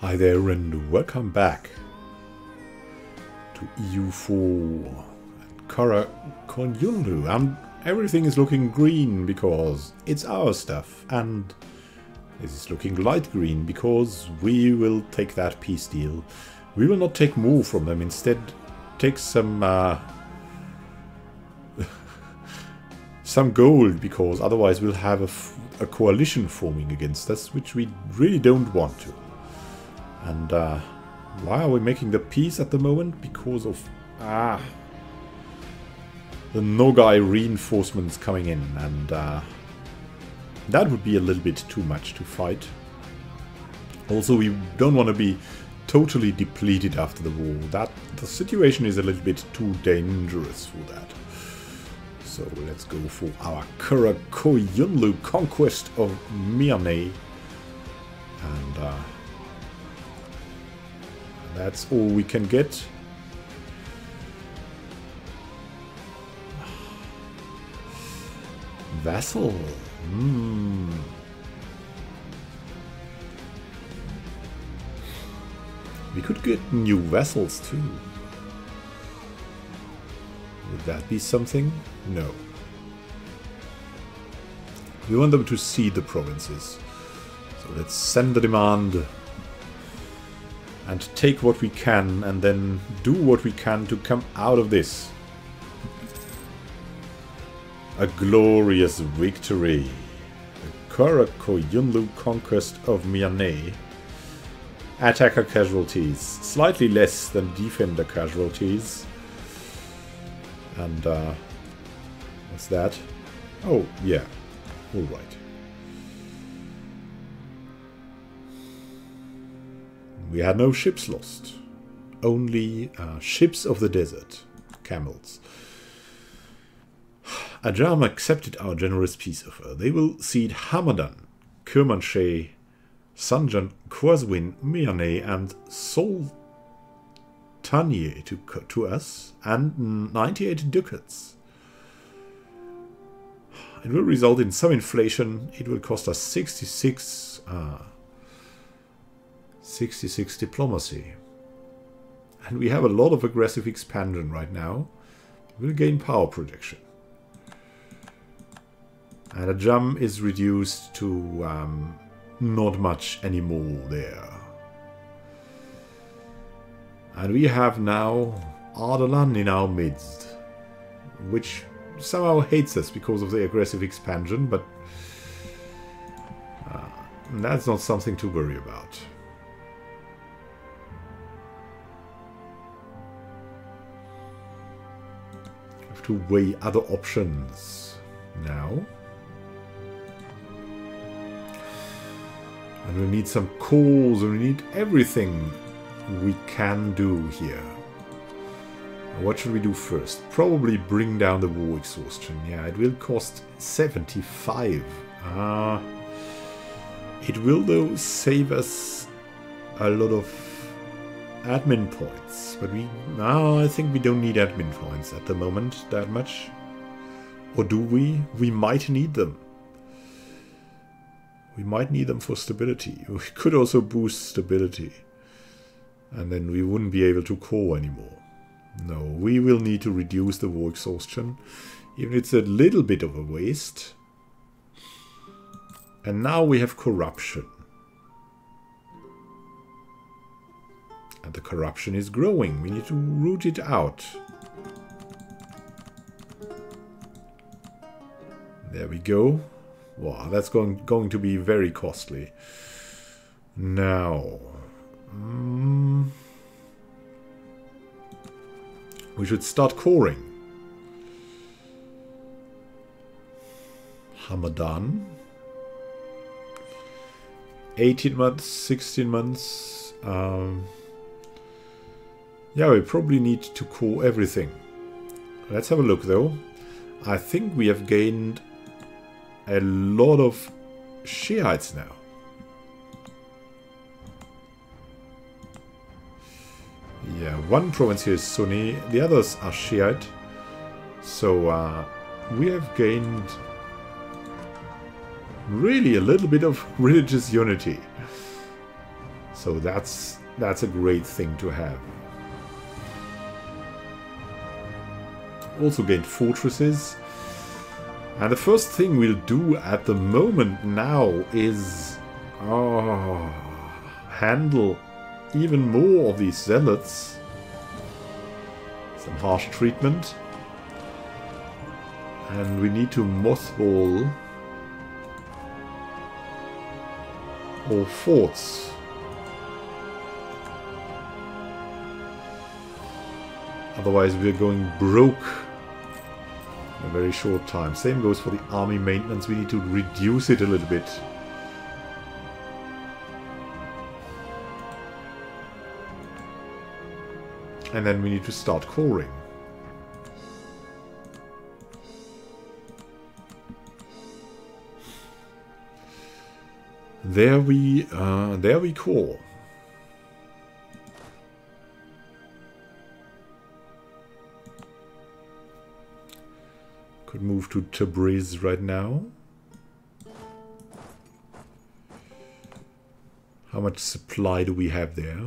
Hi there and welcome back to EU4 and Qara Qoyunlu, and everything is looking green because it's our stuff, and this is looking light green because we will take that peace deal. We will not take more from them, instead take some gold, because otherwise we'll have a coalition forming against us, which we really don't want to. And why are we making the peace at the moment? Because of the Nogai reinforcements coming in, and that would be a little bit too much to fight. Also, we don't want to be totally depleted after the war. That the situation is a little bit too dangerous for that. So let's go for our Qara Qoyunlu conquest of Mianeh, and that's all we can get. Vassal. We could get new vassals too. Would that be something? No. We want them to cede the provinces. So let's send the demand and take what we can, and then do what we can to come out of this. A glorious victory. The Qara Qoyunlu conquest of Mianeh. Attacker casualties. Slightly less than defender casualties. And, what's that? Oh, yeah. Alright. We had no ships lost. Only ships of the desert. Camels. Ajam accepted our generous peace offer. They will cede Hamadan, Kermanshah, Sanjan, Qazvin, Mianeh, and Soltaniyeh to us, and 98 ducats. It will result in some inflation. It will cost us 66 diplomacy. And we have a lot of aggressive expansion right now. We'll gain power projection. And Ajam is reduced to not much anymore there. And we have now Ardalan in our midst, which somehow hates us because of the aggressive expansion, but that's not something to worry about. To weigh other options now. And we need some calls, and we need everything we can do here. What should we do first? Probably bring down the war exhaustion. Yeah, it will cost 75. It will, though, save us a lot of admin points, but we now I think we don't need admin points at the moment that much. Or do we? We might need them. We might need them for stability. We could also boost stability, and then we wouldn't be able to core anymore. No, we will need to reduce the war exhaustion, even if it's a little bit of a waste. And now we have corruption. And the corruption is growing. We need to root it out. There we go. Wow, that's going to be very costly. Now, we should start coring. Hamadan. 18 months, 16 months. Yeah, we probably need to core everything. Let's have a look, though. I think we have gained a lot of Shiites now. Yeah, one province here is Sunni, the others are Shiite. So we have gained really a little bit of religious unity. So that's a great thing to have. Also gained fortresses. And the first thing we'll do at the moment now is handle even more of these zealots. Some harsh treatment. And we need to mothball all forts. Otherwise we're going broke in a very short time. Same goes for the army maintenance. We need to reduce it a little bit. And then we need to start coring. There we core. Could move to Tabriz right now. How much supply do we have there?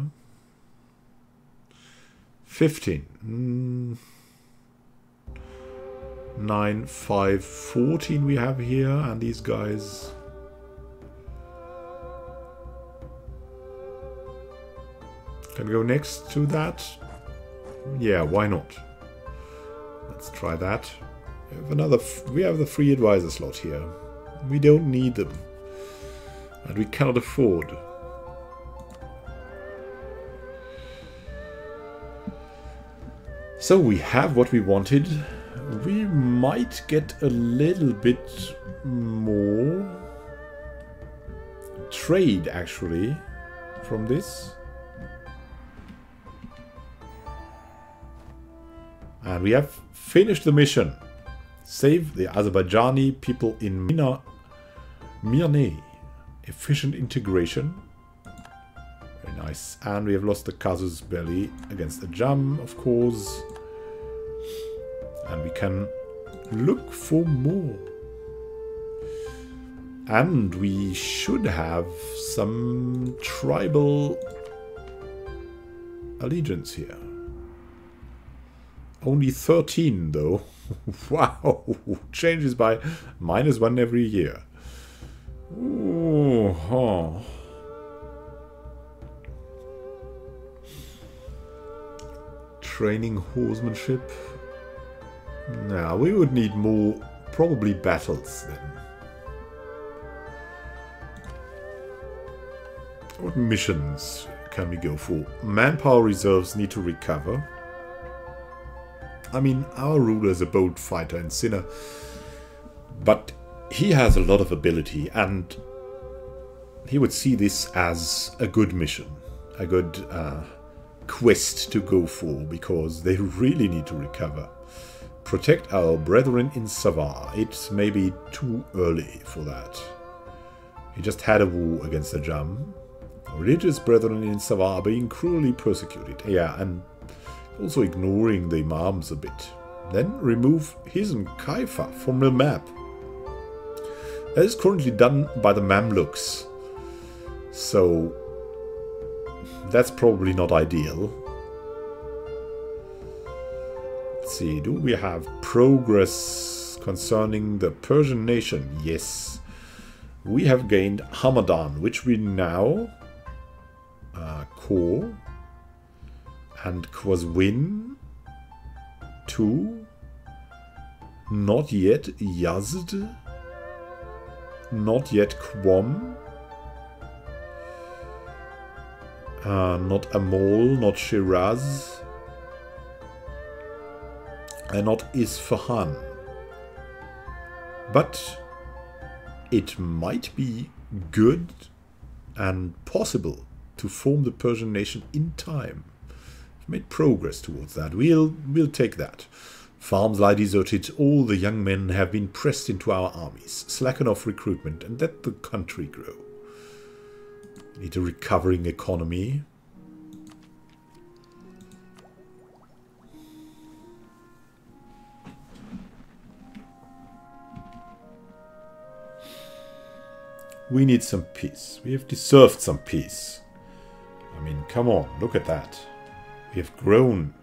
15. 9, 5, 14 we have here, and these guys... Can we go next to that? Yeah, why not? Let's try that. We have another. We have the free advisor slot here. We don't need them, and we cannot afford. So we have what we wanted. We might get a little bit more trade actually from this. And we have finished the mission. Save the Azerbaijani people in Mianeh. Efficient integration. Very nice. And we have lost the Casus Belli against the Jam, of course. And we can look for more. And we should have some tribal allegiance here. Only 13 though. Wow, changes by -1 every year. Ooh, huh. Training horsemanship. Now we would need more, probably battles then. What missions can we go for? Manpower reserves need to recover. I mean, our ruler is a bold fighter and sinner, but he has a lot of ability, and he would see this as a good mission, a good quest to go for, because they really need to recover. Protect our brethren in Savar. It's maybe too early for that. He just had a war against the Jam. Religious brethren in Savar are being cruelly persecuted. Yeah, and also ignoring the imams a bit. Then remove Hizm Khayfa from the map. That is currently done by the Mamluks. So that's probably not ideal. Let's see, do we have progress concerning the Persian nation? Yes. We have gained Hamadan, which we now core. And Qazvin 2, not yet Yazd, not yet Qom, not Amol, not Shiraz, and not Isfahan. But it might be good and possible to form the Persian nation in time. Made progress towards that. We'll take that. Farms lie deserted. All the young men have been pressed into our armies. Slacken off recruitment and let the country grow. Need a recovering economy. We need some peace. We have deserved some peace. Come on, look at that. We have grown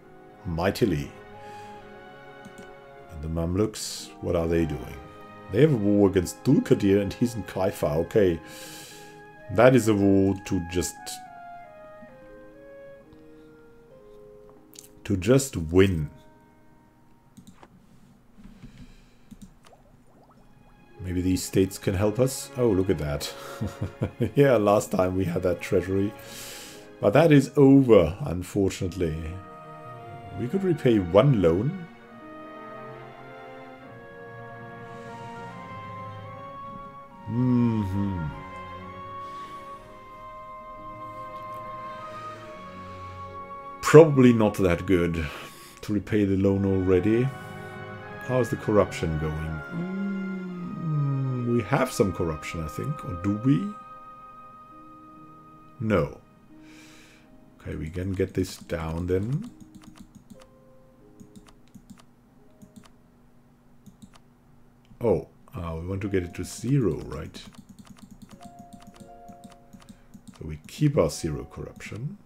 mightily. And the Mamluks, what are they doing? They have a war against Dulkadir and Hizm Khayfa. Okay. That is a war to just win. Maybe these states can help us. Oh, look at that. Yeah, last time we had that treasury. But that is over, unfortunately. We could repay one loan. Mm-hmm. Probably not that good to repay the loan already. How's the corruption going? We have some corruption, I think. Or do we? No. Okay, we can get this down then. Oh, we want to get it to 0, right? So we keep our 0 corruption.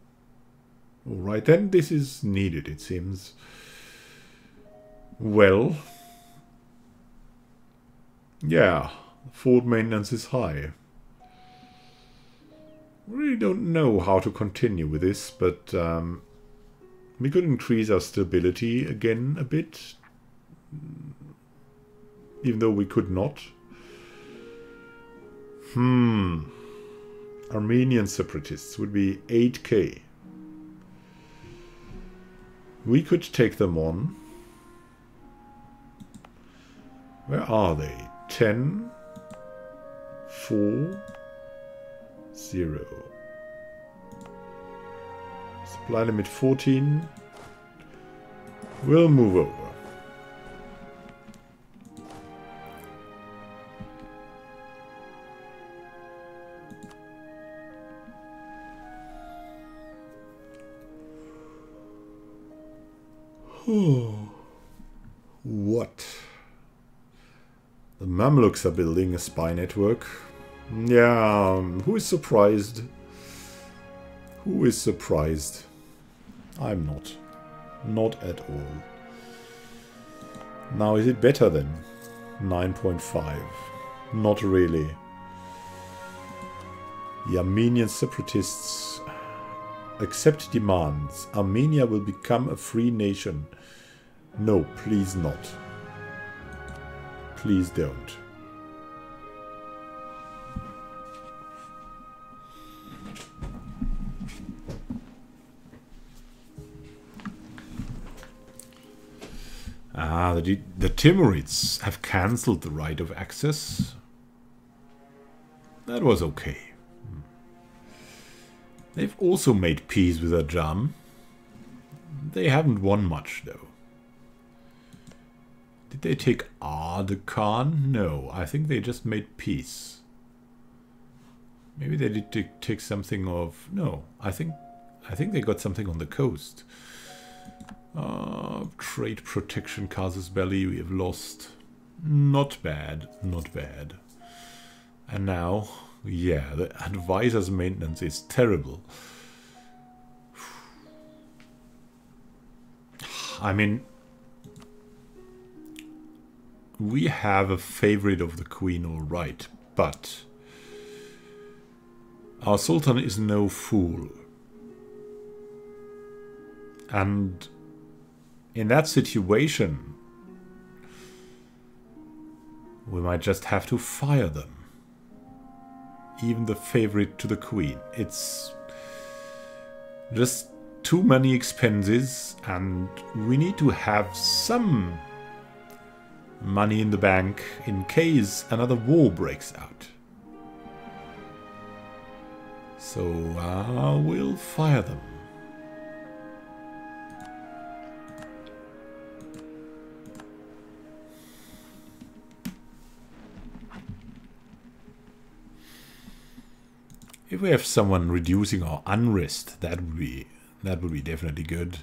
Alright, then this is needed, it seems. Well. Yeah, fort maintenance is high. Really don't know how to continue with this, but we could increase our stability again a bit. Even though we could not. Armenian separatists would be 8k. We could take them on. Where are they? 10, 4, 0. Supply limit 14. We'll move over. What? The Mamluks are building a spy network. Yeah, who is surprised? Who is surprised? I'm not. Not at all. Now, is it better then? 9.5. Not really. The Armenian separatists accept demands. Armenia will become a free nation. No, please not. Please don't. Ah, the Timurids have cancelled the right of access. That was okay. They've also made peace with Ajam. They haven't won much, though. Did they take Ardalan? No, I think they just made peace. Maybe they did take something of... No, I think they got something on the coast. Trade protection, casus belli, we have lost. Not bad, not bad. And now... Yeah, the advisor's maintenance is terrible. I mean, we have a favorite of the queen, all right, but our sultan is no fool. And in that situation, we might just have to fire them. Even the favorite to the queen. It's just too many expenses, and we need to have some money in the bank in case another war breaks out. So we'll fire them. If we have someone reducing our unrest, that would be definitely good.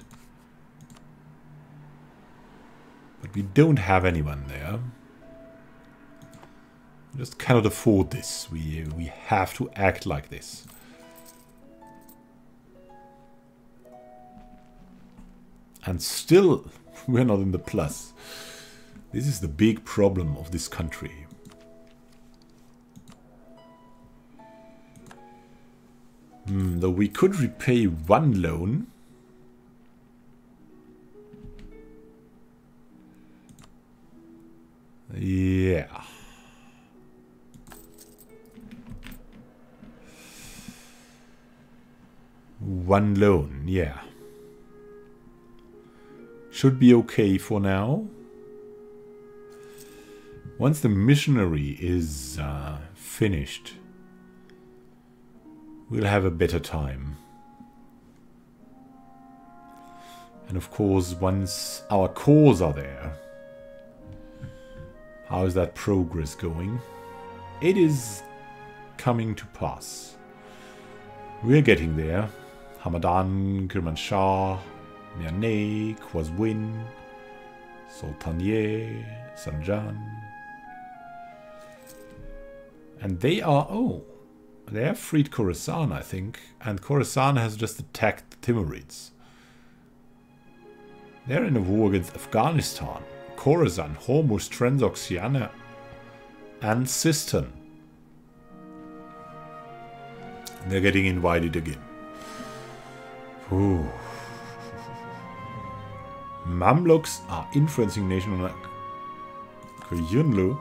But we don't have anyone there. We just cannot afford this. We have to act like this. And still, we're not in the plus. This is the big problem of this country. Though we could repay one loan. Yeah. One loan, yeah. Should be okay for now. Once the missionary is finished, we'll have a better time. And of course, once our cores are there, how is that progress going? It is coming to pass. We're getting there. Hamadan, Kermanshah, Mianeh, Qazvin, Soltaniyeh, Sanjan. And they are... oh, they have freed Khorasan, I think. And Khorasan has just attacked the Timurids. They're in a war against Afghanistan, Khorasan, Hormuz, Transoxiana, and Sistan. They're getting invited again. Ooh. Mamluks are influencing nation on Akkoyunlu.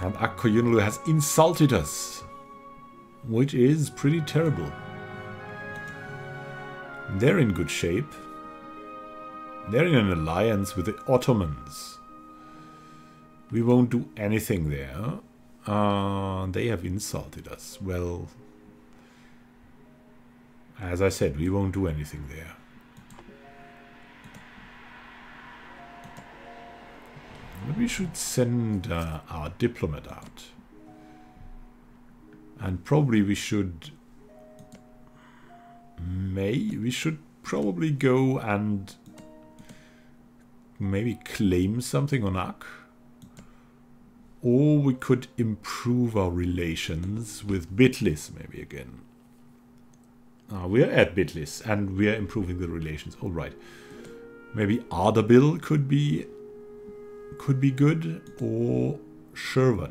And Akkoyunlu has insulted us, which is pretty terrible. They're in good shape. They're in an alliance with the Ottomans. We won't do anything there. They have insulted us. Well, as I said, we won't do anything there. We should send our diplomat out. And probably we should... we should probably go and maybe claim something on Ak. Or we could improve our relations with Bitlis maybe again. We're at Bitlis and we're improving the relations. Alright. Maybe Ardabil could be good, or Shervan.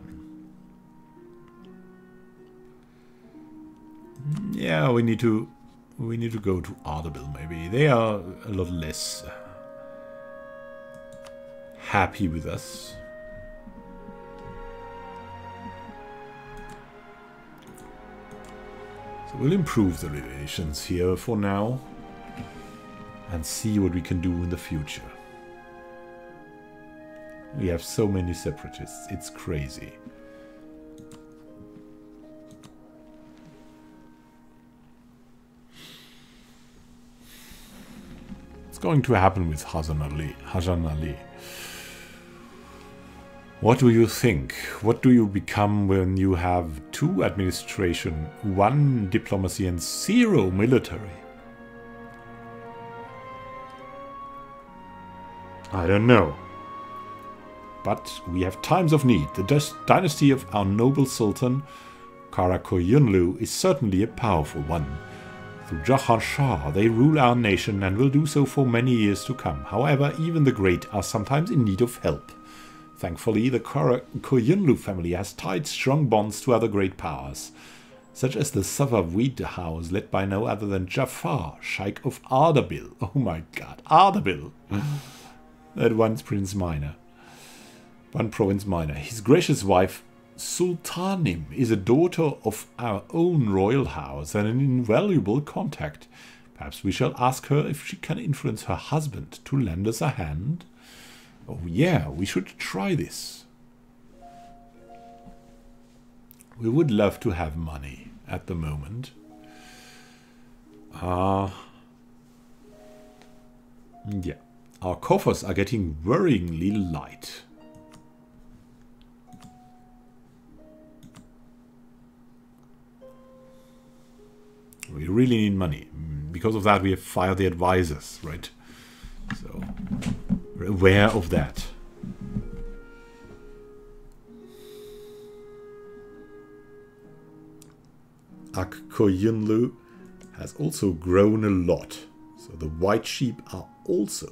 Yeah, we need to go to Ardabil maybe. They are a lot less happy with us. So we'll improve the relations here for now and see what we can do in the future. We have so many separatists. It's crazy. It's going to happen with Hasan Ali. What do you think? What do you become when you have 2 administration, 1 diplomacy and 0 military? I don't know. But we have times of need. The dynasty of our noble sultan, Qara Qoyunlu, is certainly a powerful one. Through Jafar Shah, they rule our nation and will do so for many years to come. However, even the great are sometimes in need of help. Thankfully, the Qara Qoyunlu family has tied strong bonds to other great powers, such as the Savar house led by no other than Jafar, Sheikh of Ardabil. Oh my god, Ardabil! That once Prince Minor. One province minor. His gracious wife, Sultanim, is a daughter of our own royal house and an invaluable contact. Perhaps we shall ask her if she can influence her husband to lend us a hand. Oh yeah, we should try this. We would love to have money at the moment. Yeah. Our coffers are getting worryingly light. We really need money. Because of that, we have fired the advisors, right? So, we're aware of that. Akkoyunlu has also grown a lot. So the white sheep are also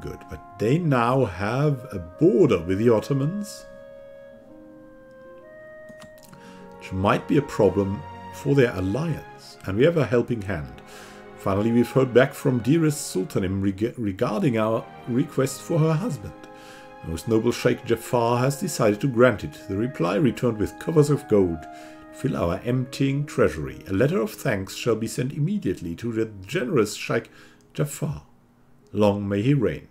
good. But they now have a border with the Ottomans, which might be a problem for their alliance. And we have a helping hand. Finally, we've heard back from dearest Sultanim regarding our request for her husband. Most noble Sheikh Jafar has decided to grant it. The reply returned with covers of gold to fill our emptying treasury. A letter of thanks shall be sent immediately to the generous Sheikh Jafar. Long may he reign.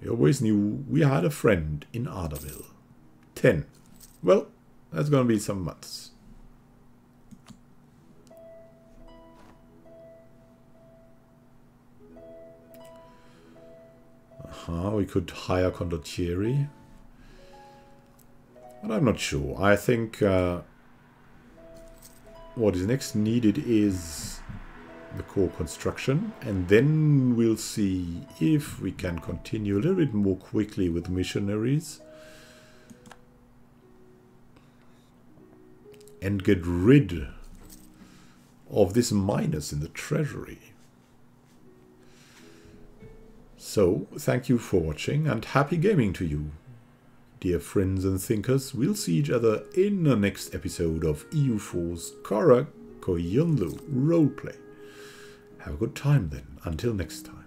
We always knew we had a friend in Ardabil. 10. Well, that's going to be some months. We could hire condottieri. But I'm not sure. I think what is next needed is the core construction. And then we'll see if we can continue a little bit more quickly with missionaries. And get rid of this minus in the treasury. So, thank you for watching, and happy gaming to you, dear friends and thinkers. We'll see each other in the next episode of EU4's Qara Qoyunlu roleplay. Have a good time then, until next time.